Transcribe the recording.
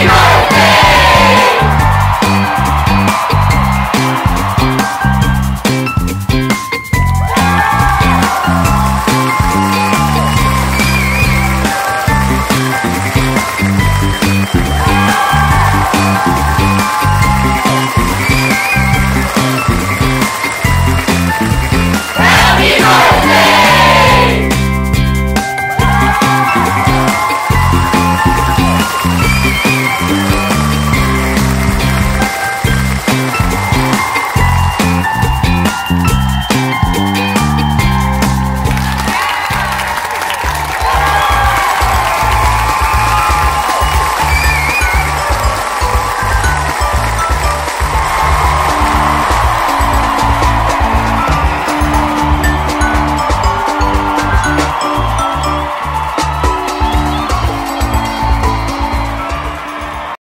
Eva!